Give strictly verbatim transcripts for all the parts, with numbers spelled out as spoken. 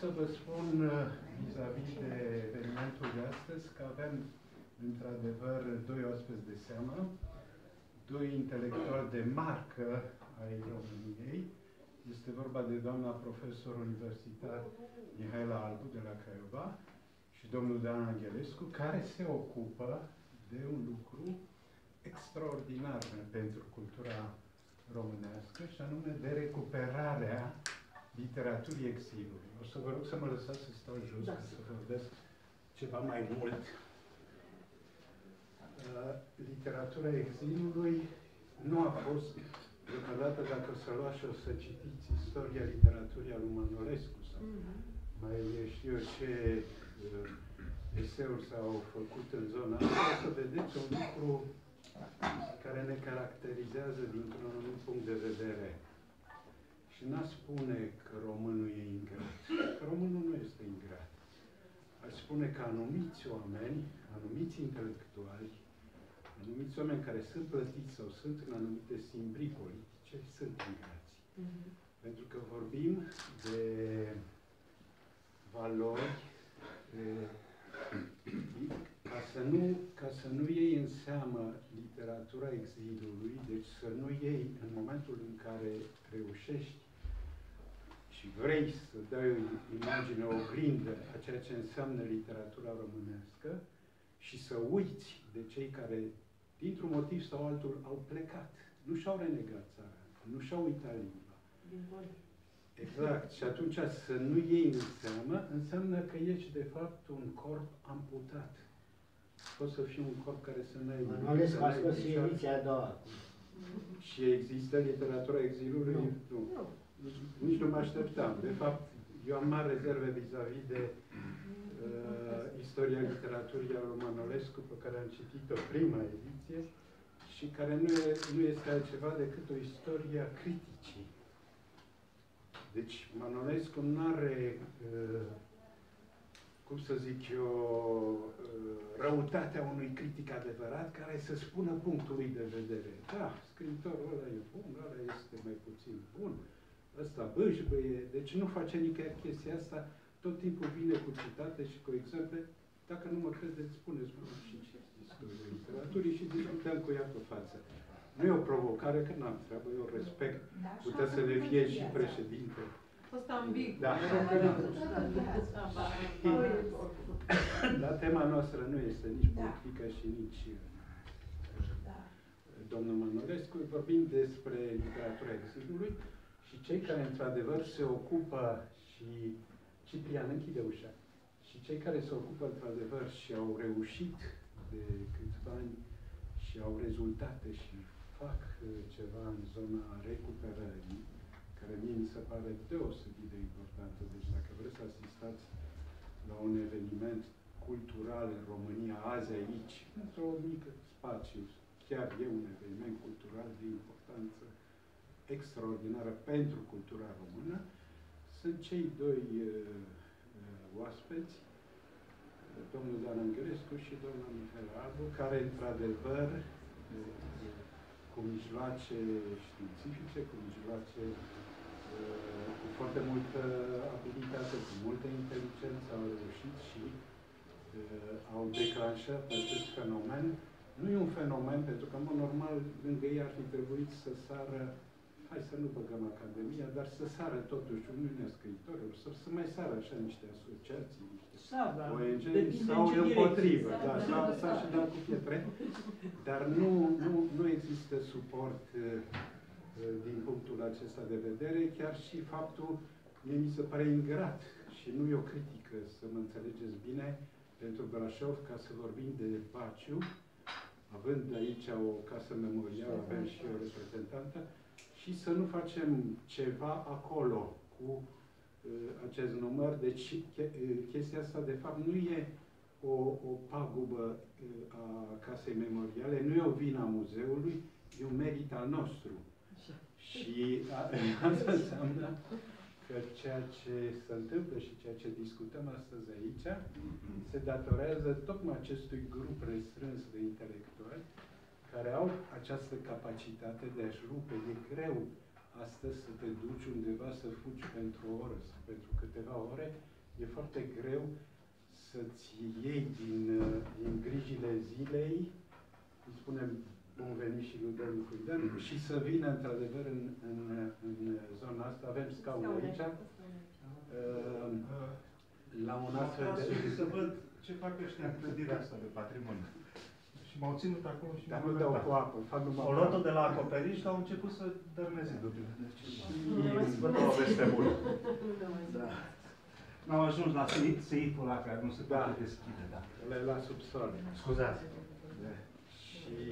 Să vă spun vis-a-vis de evenimentul de astăzi că avem într-adevăr doi oaspeți de seamă, doi intelectuali de marcă ai României. Este vorba de doamna profesor universitar Mihaela Albu de la Craiova și domnul Dan Anghelescu, care se ocupă de un lucru extraordinar pentru cultura românească, și anume de recuperarea literaturii exilului. O să vă rog să mă lăsați să stau jos, da, să vorbesc ceva mai mult. Uh, literatura exilului nu a fost, deodată, dacă o să luați și o să citiți istoria literaturii al lui Manolescu sau uh-huh. mai știu eu ce uh, eseuri s-au făcut în zona asta, o să vedeți un lucru care ne caracterizează dintr-un anumit punct de vedere. Și n-a spune că românul e ingrat. Că românul nu este ingrat. Aș spune că anumiți oameni, anumiți intelectuali, anumiți oameni care sunt plătiți sau sunt în anumite simbrii politice, sunt ingrați. Mm-hmm. Pentru că vorbim de valori, de, ca, să nu, ca să nu iei în seamă literatura exilului, deci să nu iei în momentul în care reușești și vrei să dai o imagine, o oglindă a ceea ce înseamnă literatura românească și să uiți de cei care, dintr-un motiv sau altul, au plecat. Nu și-au renegat țara, nu și-au uitat limba. Exact. Și atunci să nu iei în seamă înseamnă că ești, de fapt, un corp amputat. Poți să fii un corp care să nu ai... Manolescu a scos și ediția a doua. Și există literatura exilului? Nu. Nu. Nu. Nici nu mă așteptam. De fapt, eu am mari rezerve vis-a-vis de uh, istoria literaturii al lui Manolescu, pe care am citit-o prima ediție, și care nu, e, nu este altceva decât o istorie a criticii. Deci, Manolescu nu are, uh, cum să zic eu, uh, răutatea unui critic adevărat care să spună punctul lui de vedere. Da, scriitorul ăla e bun, ăla este mai puțin bun, ăsta bâșbâie, deci nu face nicăieri chestia asta, tot timpul vine cu citate și cu exemple. Dacă nu mă credeți, spuneți mă și ce istoria literaturii și discutăm cu ea pe față. Nu e o provocare, că n-am treabă, eu respect, putea să ne fie și președinte. Fost ambigu. Da. Dar tema noastră nu este nici politică și nici domnul Manolescu. Vorbim despre literatura exilului. Și cei care, într-adevăr, se ocupă și... Ciprian, închide ușa. Și cei care se ocupă, într-adevăr, și au reușit de câțiva ani și au rezultate și fac ceva în zona recuperării, care mie mi se pare deosebit de importantă. Deci, dacă vreți să asistați la un eveniment cultural în România, azi, aici, într-o mică spațiu, chiar e un eveniment cultural de importanță extraordinară pentru cultura română, sunt cei doi uh, oaspeți, domnul Dan Anghelescu și doamna Mihaela Albu, care, într-adevăr, cu mijloace științifice, cu mijloace uh, cu foarte multă abilitate, cu multă inteligență, au reușit și uh, au declanșat acest fenomen. Nu e un fenomen, pentru că, în mod normal, lângă ei ar fi trebuit să sară, hai să nu băgăm Academia, dar să sară totuși Uniunea Scriitorilor, să, să mai sară așa niște asociații, niște O N G-uri sau împotrivă, da, sau da, și dau cu pietre, dar nu, nu, nu există suport din punctul acesta de vedere, chiar și faptul, mie mi se pare ingrat și nu e o critică, să mă înțelegeți bine, pentru Brașov, ca să vorbim de Baciu, având aici o casă memorială, avem și o reprezentantă, și să nu facem ceva acolo cu uh, acest număr. Deci chestia asta, de fapt, nu e o, o pagubă uh, a casei memoriale, nu e o vină a muzeului, e un merit al nostru. Așa. Și a, asta înseamnă că ceea ce se întâmplă și ceea ce discutăm astăzi aici se datorează tocmai acestui grup restrâns de intelectuali care au această capacitate de a-și rupe. E greu astăzi să te duci undeva, să fugi pentru o oră sau pentru câteva ore, e foarte greu să-ți iei din, din grijile zilei, îi spunem bun venit și lui Dan Anghelescu, și să vină într-adevăr în, în, în zona asta. Avem scaune aici. Uh, la un astfel de... Să văd ce fac ăștia în clădirea asta de patrimoniu. Și m-au ținut acolo și m-au dau cu apă, fac numai... O luat-o de la acoperiș și au început să dărneze dubile. Deci... Vă dau o veste bună. N-au ajuns la seiful ăla care nu se poate deschide, da. Le la subsol. Scuzați. Și...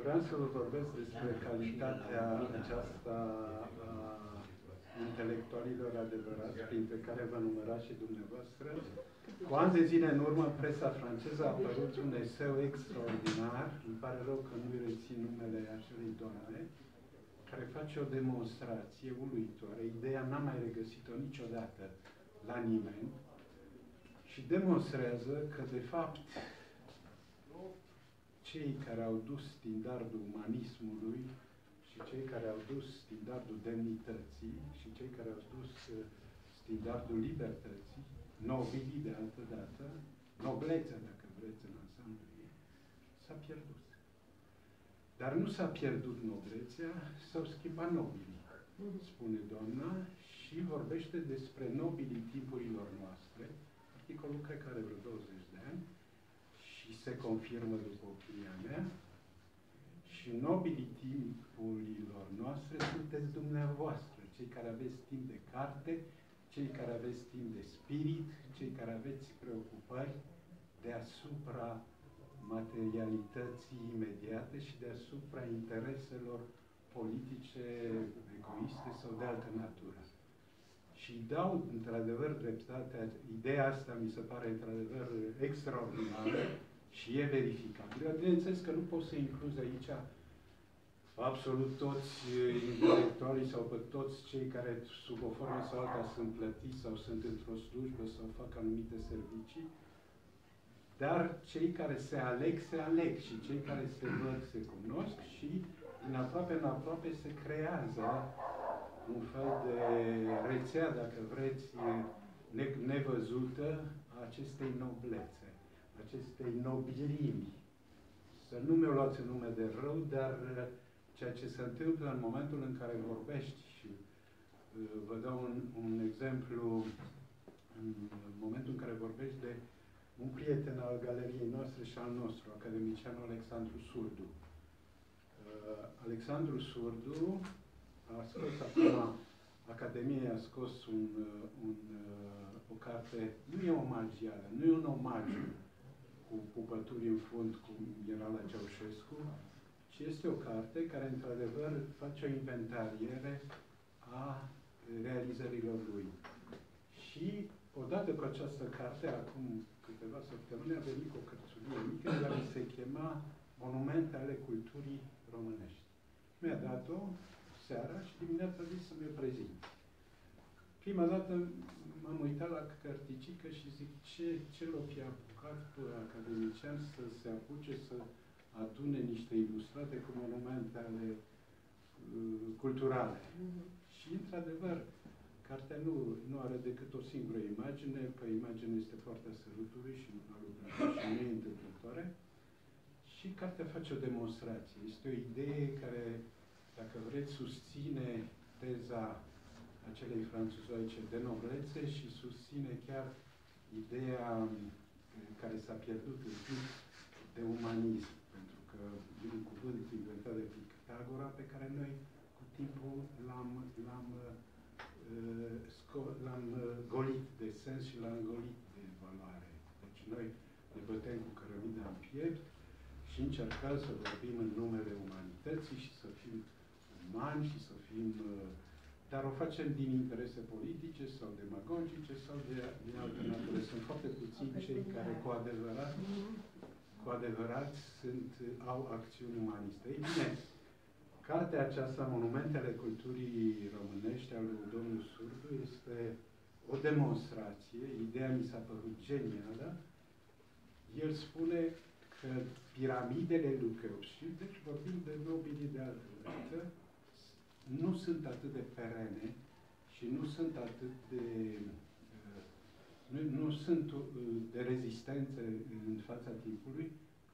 Vreau să vă vorbesc despre calitatea aceasta a intelectualilor adevărați, printre care vă numărați și dumneavoastră. Cu ani de zile în urmă, în presa franceză a apărut un eseu extraordinar, îmi pare rău că nu-i rețin numele acelei doamne, care face o demonstrație uluitoare. Ideea n-am mai regăsit-o niciodată la nimeni și demonstrează că, de fapt, cei care au dus standardul umanismului și cei care au dus standardul demnității și cei care au dus standardul libertății, nobilii de altă dată, noblețea, dacă vreți, în ansamblu ei, s-a pierdut. Dar nu s-a pierdut noblețea, s-au schimbat nobilii, spune doamna, și vorbește despre nobilii timpurilor noastre, articolul cred că are vreo douăzeci de ani, și se confirmă după opinia mea, și nobilii timpurilor noastre sunteți dumneavoastră, cei care aveți timp de carte, cei care aveți timp de spirit, cei care aveți preocupări deasupra materialității imediate și deasupra intereselor politice, egoiste sau de altă natură. Și îi dau, într-adevăr, dreptatea, ideea asta mi se pare, într-adevăr, extraordinară și e verificabilă. Bineînțeles că nu pot să incluz aici absolut toți intelectualii sau pe toți cei care, sub o formă sau alta, sunt plătiți sau sunt într-o slujbă sau fac anumite servicii, dar cei care se aleg, se aleg și cei care se văd, se cunosc și, din aproape în aproape, se creează un fel de rețea, dacă vreți, ne nevăzută a acestei noblețe, acestei nobilimi. Să nu mi-o luați în nume de rău, dar ceea ce se întâmplă în momentul în care vorbești, și vă dau un, un exemplu, în momentul în care vorbești de un prieten al galeriei noastre și al nostru, academicianul Alexandru Surdu. Alexandru Surdu a scos acum, Academia a scos un, un, o carte, nu e omagială, nu e un omagiu cu pupături în fund, cum era la Ceaușescu, ci este o carte care, într-adevăr, face o inventariere a realizărilor lui. Și, odată cu această carte, acum câteva săptămâni, a venit cu o cărțulie mică, care se chema Monumente ale culturii românești. Mi-a dat-o seara și dimineața a zis să mi-o prezint. Prima dată m-am uitat la cărticică și zic ce, ce loc i-a apucat pe academician să se apuce să adune niște ilustrate cu monumente ale uh, culturale. Mm-hmm. Și, într-adevăr, cartea nu, nu are decât o singură imagine, că imaginea este Poarta Sărutului și nu e întâmplătoare. Și cartea face o demonstrație. Este o idee care, dacă vreți, susține teza acelei franțuzoice de noblețe și susține chiar ideea care s-a pierdut în timp de umanism. Pentru că e un cuvânt inventat de Pictagora pe care noi cu timpul l-am l-am golit de sens și l-am golit de valoare. Deci noi ne bătem cu cărămida în piept și încercăm să vorbim în numele umanității și să fim umani și să fim... Dar o facem din interese politice sau demagogice sau de, de alte natură. Sunt foarte puțini cei care cu adevărat, cu adevărat sunt, au acțiuni umaniste. Ei bine, cartea aceasta, Monumentele culturii românești, al lui domnul Surdu, este o demonstrație. Ideea mi s-a părut genială. El spune că piramidele lui Kheops, și deci vorbim de nobilii de altă dată, nu sunt atât de perene și nu sunt atât de nu, nu sunt de rezistență în fața timpului,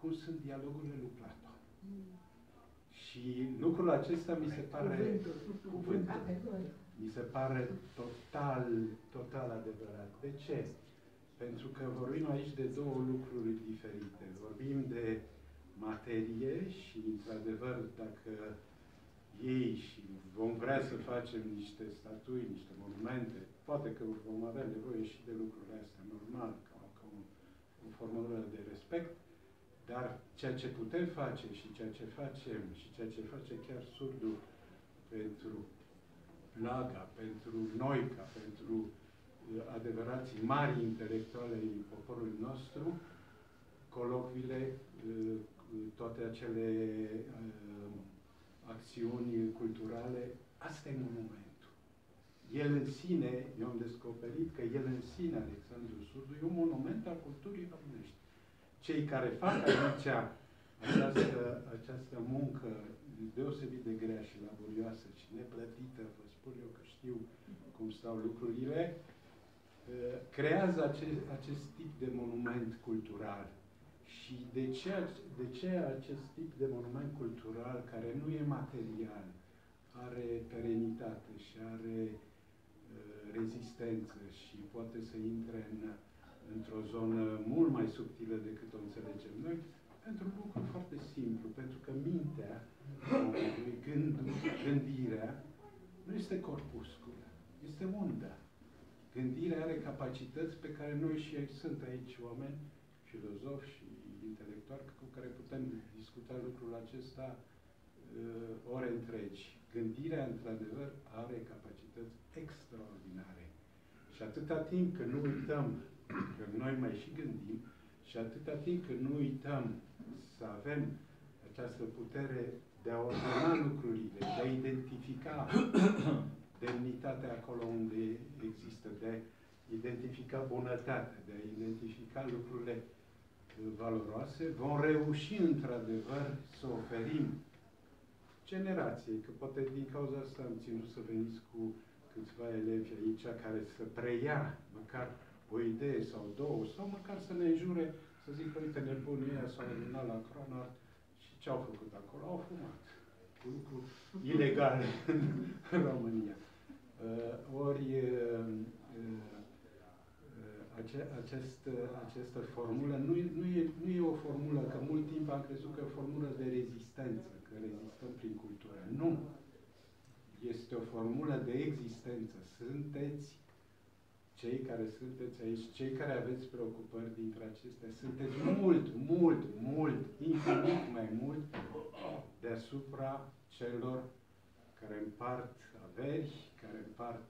cum sunt dialogurile lui Platon. Și lucrul acesta mi se pare cuvânt, mi se pare total, total adevărat. De ce? Pentru că vorbim aici de două lucruri diferite. Vorbim de materie și, într-adevăr, dacă ei și vom vrea să facem niște statui, niște monumente, poate că vom avea nevoie și de lucrurile astea, normal, ca, ca o, o formulă de respect, dar ceea ce putem face și ceea ce facem și ceea ce face chiar Surdu pentru Plaga, pentru Noica, pentru adevărații mari intelectuale ai poporului nostru, colocviile, toate acele acțiuni culturale, asta e monumentul. El în sine, eu am descoperit că el în sine, Alexandru Surdu, e un monument al culturii românești. Cei care fac aici această, această muncă deosebit de grea și laborioasă și neplătită, vă spun eu că știu cum stau lucrurile, creează acest, acest tip de monument cultural. Și de ce, de ce acest tip de monument cultural, care nu e material, are perenitate și are uh, rezistență și poate să intre în, într-o zonă mult mai subtilă decât o înțelegem noi, pentru un lucru foarte simplu, pentru că mintea, gândul, gândirea, nu este corpuscul, este unda. Gândirea are capacități pe care noi și aici sunt aici oameni, filozofi și intelectuali, cu care putem discuta lucrul acesta uh, ore întregi. Gândirea, într-adevăr, are capacități extraordinare. Și atâta timp că nu uităm că noi mai și gândim, și atâta timp că nu uităm să avem această putere de a ordona lucrurile, de a identifica demnitatea acolo unde există, de a identifica bunătatea, de a identifica lucrurile valoroase, vom reuși într-adevăr să oferim generației, că poate din cauza asta am ținut să veniți cu câțiva elevi aici care să preia măcar o idee sau două, sau măcar să ne înjure, să zic, uite, nebunii ăia s-au adunat la Cronart și ce au făcut acolo? Au fumat. Un lucru ilegal în România. Uh, ori uh, uh, ace acest, această formulă nu e, nu, e, nu e o formulă, că mult timp am crezut că e o formulă de rezistență, că rezistăm prin cultură. Nu! Este o formulă de existență. Sunteți cei care sunteți aici, cei care aveți preocupări dintre acestea, sunteți mult, mult, mult, infinit mai mult deasupra celor care împart averi, care împart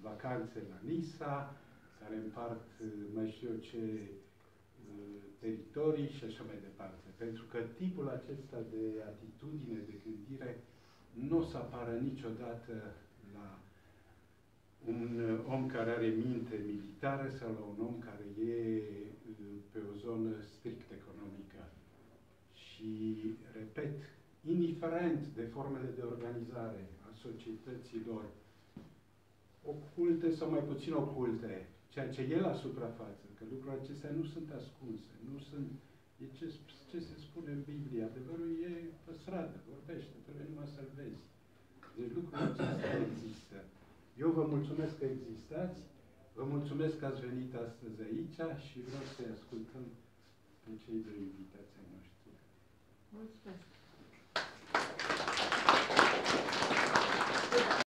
vacanțe la Nisa, care împart mai știu eu ce teritorii și așa mai departe. Pentru că tipul acesta de atitudine, de gândire, nu o să apară niciodată la un om care are minte militară sau la un om care e pe o zonă strict economică. Și, repet, indiferent de formele de organizare a societăților, oculte sau mai puțin oculte, ceea ce e la suprafață, că lucrurile acestea nu sunt ascunse, nu sunt, e ce, ce se spune în Biblie, adevărul e pe stradă, vorbește, trebuie numai să-l vezi. Deci lucrurile acestea există. Eu vă mulțumesc că existați, vă mulțumesc că ați venit astăzi aici și vreau să-i ascultăm pe cei doi invitații noștri. Mulțumesc!